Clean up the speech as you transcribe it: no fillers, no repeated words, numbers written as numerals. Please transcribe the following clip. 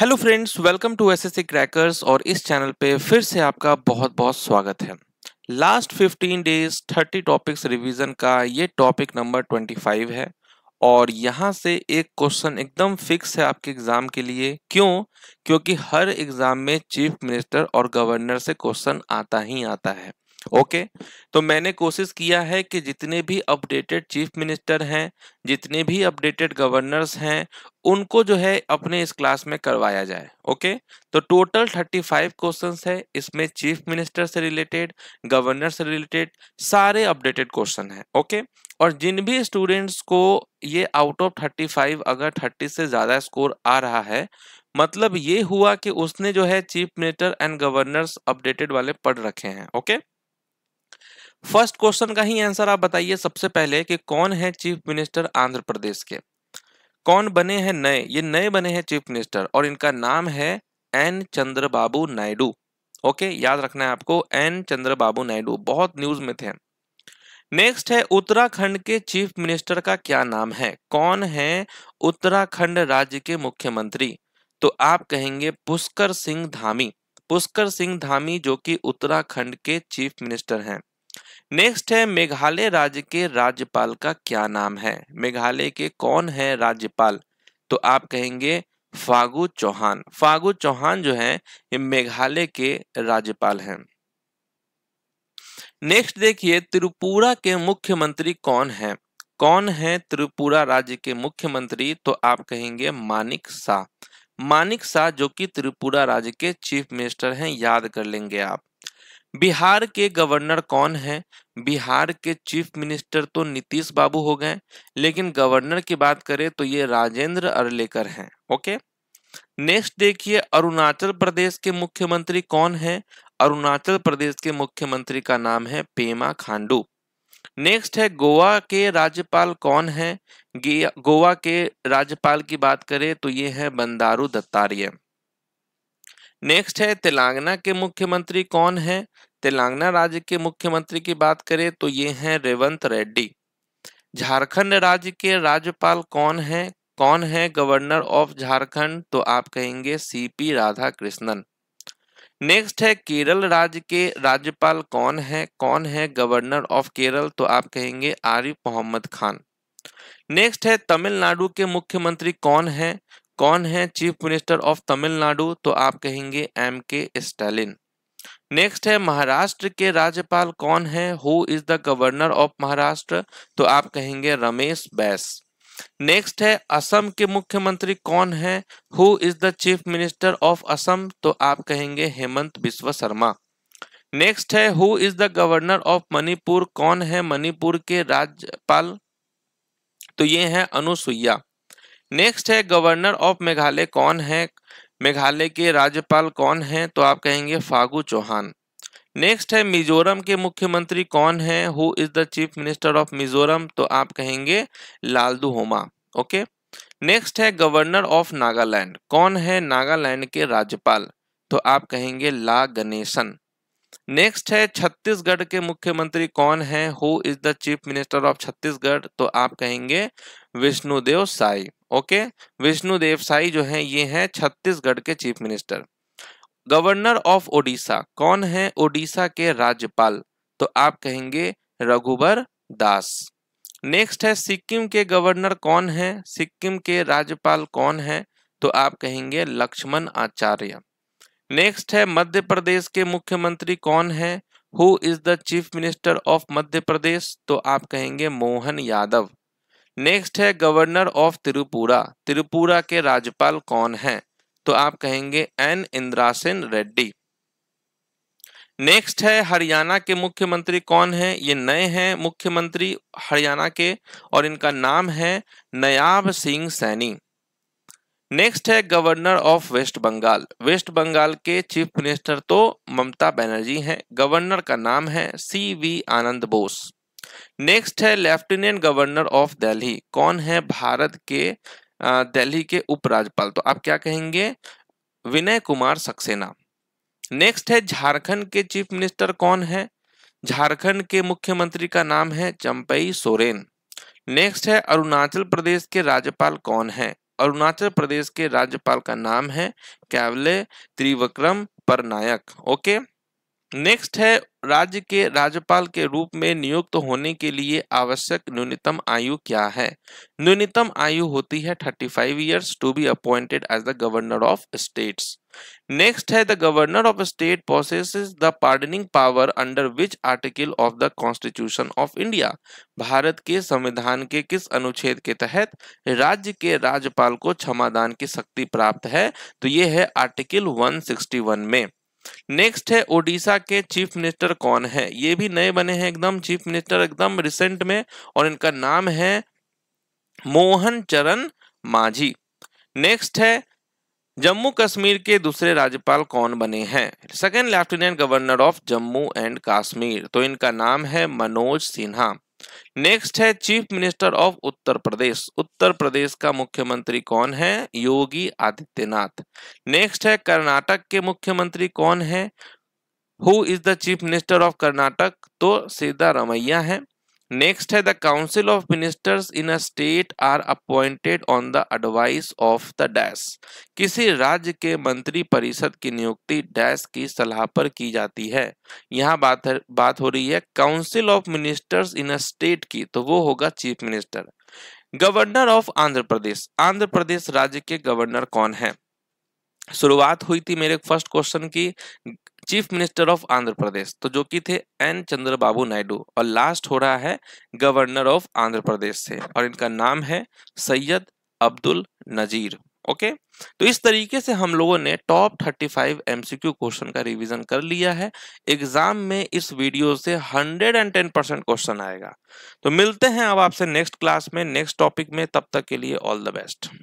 Hello friends, welcome to SSC crackers और इस channel पे फिर से आपका बहुत बहुत स्वागत है। लास्ट 15 डेज 30 टॉपिक्स रिवीजन का ये टॉपिक नंबर 25 है और यहाँ से एक क्वेश्चन एकदम फिक्स है आपके एग्जाम के लिए। क्यों? क्योंकि हर एग्जाम में चीफ मिनिस्टर और गवर्नर से क्वेश्चन आता ही आता है। ओके तो मैंने कोशिश किया है कि जितने भी अपडेटेड चीफ मिनिस्टर हैं, जितने भी अपडेटेड गवर्नर्स हैं, उनको जो है अपने इस क्लास में करवाया जाए। ओके तो टोटल 35 क्वेश्चंस है, इसमें चीफ मिनिस्टर से रिलेटेड, गवर्नर से रिलेटेड सारे अपडेटेड क्वेश्चन हैं। ओके और जिन भी स्टूडेंट्स को ये आउट ऑफ 35 अगर 30 से ज़्यादा स्कोर आ रहा है, मतलब ये हुआ कि उसने जो है chief minister and governors updated वाले पढ़ रखे हैं। ओके फर्स्ट क्वेश्चन का ही आंसर आप बताइए सबसे पहले कि कौन है चीफ मिनिस्टर आंध्र प्रदेश के, कौन बने हैं नए? ये नए बने हैं चीफ मिनिस्टर और इनका नाम है एन चंद्रबाबू नायडू। ओके याद रखना है आपको, एन चंद्रबाबू नायडू बहुत न्यूज में थे। नेक्स्ट है उत्तराखंड के चीफ मिनिस्टर का क्या नाम है, कौन है उत्तराखंड राज्य के मुख्यमंत्री? तो आप कहेंगे पुष्कर सिंह धामी। पुष्कर सिंह धामी जो कि उत्तराखंड के चीफ मिनिस्टर हैं। नेक्स्ट है मेघालय राज्य के राज्यपाल का क्या नाम है, मेघालय के कौन है राज्यपाल? तो आप कहेंगे फागू चौहान। फागू चौहान जो है ये मेघालय के राज्यपाल हैं। नेक्स्ट देखिए त्रिपुरा के मुख्यमंत्री कौन है, कौन है त्रिपुरा राज्य के मुख्यमंत्री? तो आप कहेंगे माणिक शाह। माणिक शाह जो कि त्रिपुरा राज्य के चीफ मिनिस्टर हैं, याद कर लेंगे आप। बिहार के गवर्नर कौन है? बिहार के चीफ मिनिस्टर तो नीतीश बाबू हो गए, लेकिन गवर्नर की बात करें तो ये राजेंद्र अर्लेकर हैं। ओके नेक्स्ट देखिए अरुणाचल प्रदेश के मुख्यमंत्री कौन है? अरुणाचल प्रदेश के मुख्यमंत्री का नाम है पेमा खांडू। नेक्स्ट है गोवा के राज्यपाल कौन है? गोवा के राज्यपाल की बात करें तो ये है बंडारू दत्तात्रेय। नेक्स्ट है तेलंगाना के मुख्यमंत्री कौन है? तेलंगाना राज्य के मुख्यमंत्री की बात करें तो ये हैं रेवंत रेड्डी। झारखंड राज्य के राज्यपाल कौन है? कौन है गवर्नर ऑफ झारखंड? तो आप कहेंगे सीपी राधा कृष्णन। नेक्स्ट है केरल राज्य के राज्यपाल कौन है? कौन है गवर्नर ऑफ केरल? तो आप कहेंगे आरिफ मोहम्मद खान। नेक्स्ट है तमिलनाडु के मुख्यमंत्री कौन है? कौन है चीफ मिनिस्टर ऑफ तमिलनाडु? तो आप कहेंगे एम के स्टालिन। नेक्स्ट है महाराष्ट्र के राज्यपाल कौन है? Who is the governor of Maharashtra? तो आप कहेंगे रमेश बैस। नेक्स्ट है असम के मुख्यमंत्री कौन है? Who is the chief minister of Assam? तो आप कहेंगे हेमंत बिस्वा सरमा। नेक्स्ट है who is the governor of Manipur? कौन है मणिपुर के राज्यपाल? तो ये है अनुसुईया। नेक्स्ट है गवर्नर ऑफ मेघालय कौन है? मेघालय के राज्यपाल कौन है? तो आप कहेंगे फागू चौहान। नेक्स्ट है मिजोरम के मुख्यमंत्री कौन है? Who is the chief minister of Mizoram? तो आप कहेंगे लालदुहोमा। ओके नेक्स्ट है गवर्नर ऑफ नागालैंड कौन है? नागालैंड के राज्यपाल। तो आप कहेंगे ला गनेशन। नेक्स्ट है छत्तीसगढ़ के मुख्यमंत्री कौन है? Who is the chief minister of Chhattisgarh? तो आप कहेंगे विष्णुदेव साई। ओके विष्णुदेव साई जो है ये हैं छत्तीसगढ़ के chief minister. Governor of Odisha कौन है? ओडिशा के राज्यपाल। तो आप कहेंगे रघुबर दास। नेक्स्ट है सिक्किम के गवर्नर कौन है? सिक्किम के राज्यपाल कौन है? तो आप कहेंगे लक्ष्मण आचार्य। नेक्स्ट है मध्य प्रदेश के मुख्यमंत्री कौन है? Who is the chief minister of Madhya Pradesh? तो आप कहेंगे मोहन यादव। नेक्स्ट है गवर्नर ऑफ त्रिपुरा, त्रिपुरा के राज्यपाल कौन हैं? तो आप कहेंगे एन इंद्रासेन रेड्डी। नेक्स्ट है हरियाणा के मुख्यमंत्री कौन हैं? ये नए हैं मुख्यमंत्री हरियाणा के और इनका नाम है नयाब सिंह सैनी। नेक्स्ट है governor of waste Bengal, waste Bengal के चीफ मिनिस्टर तो ममता बनर्जी हैं, गवर्नर का नाम है C V Ananda Bose. Next है लेफ्टिनेंट गवर्नर ऑफ दिल्ली कौन है? भारत के दिल्ली के उपराज्यपाल। तो आप क्या कहेंगे? विनय कुमार सक्सेना। नेक्स्ट है झारखंड के चीफ मिनिस्टर कौन है? झारखंड के मुख्यमंत्री का नाम है चंपई सोरेन। नेक्स्ट है अरुणाचल प्रदेश के राज्यपाल कौन है? अरुणाचल प्रदेश के राज्यपाल का नाम है caval Trivikram Parnaik. Okay, next है राज्य के राज्यपाल के रूप में नियुक्त होने के लिए आवश्यक न्यूनतम आयु क्या है। न्यूनतम आयु होती है 35 years to be appointed as the governor of states. Next है the governor of state possesses the pardoning power under which article of the constitution of India. Bharat के संविधान के किस अनुच्छेद के तहत राज्य के राज्यपाल को क्षमादान की शक्ति प्राप्त है, तो ये है आर्टिकल 161 में। नेक्स्ट है ओडिशा के चीफ मिनिस्टर कौन है। ये भी नए बने हैं एकदम चीफ मिनिस्टर, एकदम रिसेंट में, और इनका नाम है मोहन चरण मांझी। नेक्स्ट है जम्मू कश्मीर के दूसरे राज्यपाल कौन बने हैं, second lieutenant governor of Jammu and Kashmir, तो इनका नाम है मनोज सिन्हा। नेक्स्ट है chief minister of Uttar Pradesh. Uttar Pradesh का मुख्यमंत्री कौन है, योगी आदित्यनाथ। नेक्स्ट है कर्नाटक के मुख्यमंत्री कौन है, who is the chief minister of Karnataka, तो सिद्धारमैया है। नेक्स्ट है the council of ministers in a state are appointed on the advice of the dash. किसी राज्य के मंत्री परिषद की नियुक्ति डैश की सलाह पर की जाती है। यहाँ बात हो रही है council of ministers in a state की, तो वो होगा chief minister. Governor of Andhra Pradesh. Andhra Pradesh राज्य के गवर्नर कौन है। शुरुआत हुई थी मेरे फर्स्ट क्वेश्चन की chief minister of Andhra Pradesh, तो जो कि थे एन चंद्रबाबू नायडू, और लास्ट हो रहा है गवर्नर ऑफ आंध्र प्रदेश से, और इनका नाम है सैयद अब्दुल नजीर। ओके, तो इस तरीके से हम लोगों ने टॉप 35 MCQ क्वेश्चन का रिवीजन कर लिया है। एग्जाम में इस वीडियो से 110% क्वेश्चन आएगा। तो मिलते हैं अब आपसे नेक्स्ट क्लास में, नेक्स्ट टॉपिक में। तब तक के लिए ऑल द बेस्ट।